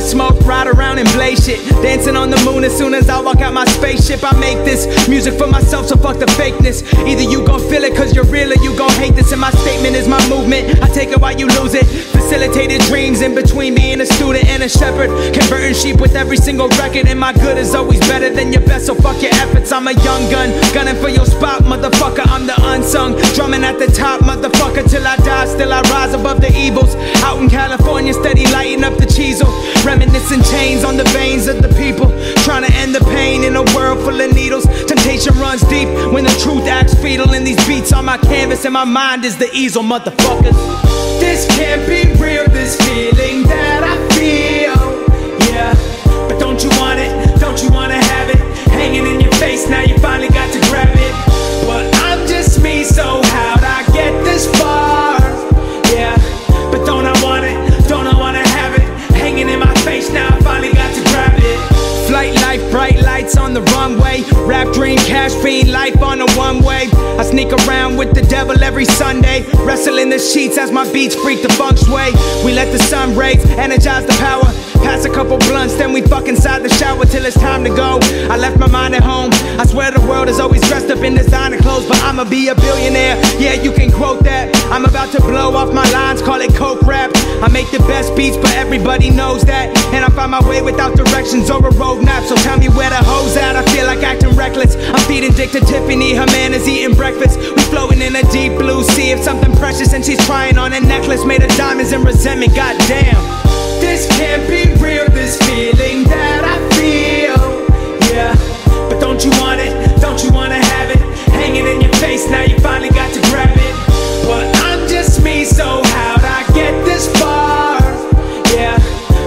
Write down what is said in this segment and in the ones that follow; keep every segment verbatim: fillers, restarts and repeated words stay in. blowing smoke, ride around and blaze shit. Dancing on the moon as soon as I walk out my spaceship. I make this music for myself, so fuck the fakeness. Either you gon' feel it cause you're real or you gon' hate this. And my statement is my movement, I take it while you lose it. Facilitated dreams in between me and a student and a shepherd. Converting sheep with every single record. And my good is always better than your best, so fuck your efforts. I'm a young gun, gunning for your spot, motherfucker. I'm the unsung, drumming at the top, motherfucker. Till I die, still I rise above the evils. Out in California, steady lighting up the cheesel. Reminiscing chains on the veins of the people. Trying to end the pain in a world full of needles. Temptation runs deep when the truth acts fetal. And these beats on my canvas and my mind is the easel, motherfuckers. This can't be real, this feeling that I feel. Yeah, but don't you want it? Don't you wanna have it? Hanging in your face, now you finally got to grab it. But I'm just me, so how'd I get this far? Yeah, but don't I want it? Don't I wanna have it? Hanging in my face, now I finally got to grab it. Flight life, bright lights on the runway. Rap dream, cash fiend, life on a one-way. I sneak around with the devil every Sunday. Wrestle in the sheets as my beats freak the funk sway. We let the sun rays energize the power. Pass a couple blunts, then we fuck inside the shower till it's time to go. I left my mind at home. I swear the world is always dressed up in designer clothes, but I'ma be a billionaire. Yeah, you can quote that. I'm about to blow off my lines, call it coke rap. I make the best beats, but everybody knows that. And I find my way without directions or a roadmap. So tell me where the hoes at. I feel like acting reckless. I'm feeding dick to Tiffany. Her man is eating breakfast. We floating in a deep blue sea of something precious, and she's trying on a necklace made of diamonds and resentment. Goddamn. This can't be real, this feeling that I feel. Yeah, but don't you want it? Don't you wanna have it? Hanging in your face, now you finally got to grab it. But I'm just me, so how'd I get this far? Yeah,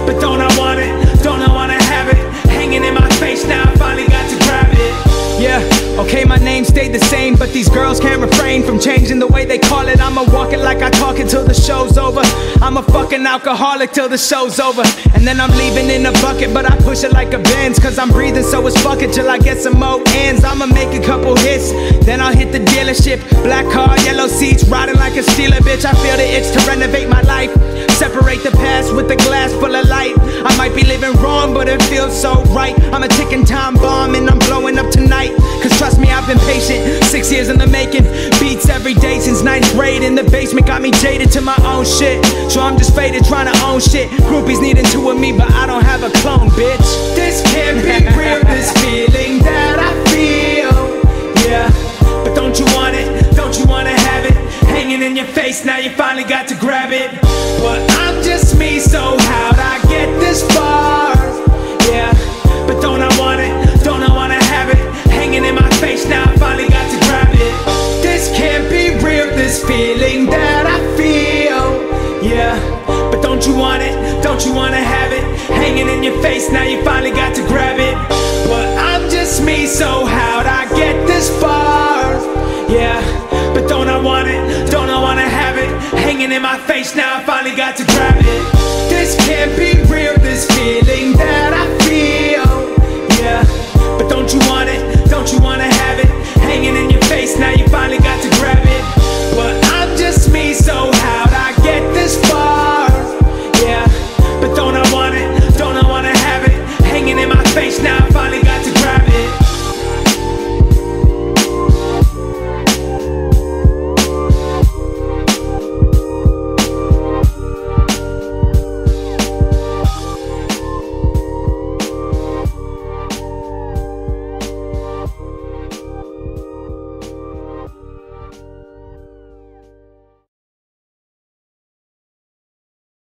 but don't I want it? Don't I wanna have it? Hanging in my face, now I finally got to grab it. Yeah. Okay, my name stayed the same, but these girls can't refrain from changing the way they call it. I'ma walk it like I talk it till the show's over. I'm a fucking alcoholic till the show's over. And then I'm leaving in a bucket, but I push it like a Benz. Cause I'm breathing so it's fuck it till I get some more ends. I'ma make a couple hits, then I'll hit the dealership. Black car, yellow seats, riding like a Steeler, bitch. I feel the itch to renovate my life. Separate the past with a glass full of light. I might be living wrong, but it feels so right. I'm a ticking time bomb and I'm blowing up tonight. Cause trust me, I've been patient, six years in the making. Beats every day since ninth grade in the basement. Got me jaded to my own shit, so I'm just faded trying to own shit. Groupies needing two of me, but I don't have a clone, bitch. This can't be real, this feeling that I feel. Yeah, but don't you want it? Don't you wanna have it? Hanging in your face, now you finally got to grab it. But I'm just me, so how'd I get this far? Yeah, but don't I want it? Don't I wanna have it? Hanging in my face, now I finally got to grab it. This can't be real, this feeling that I feel. Yeah, but don't you want it? Don't you wanna have it? Hanging in your face, now you finally got to grab it. But I'm just me, so how'd I get this far? Yeah, but don't I want it? Don't I wanna have it? Hanging in my face, now I finally got to grab it.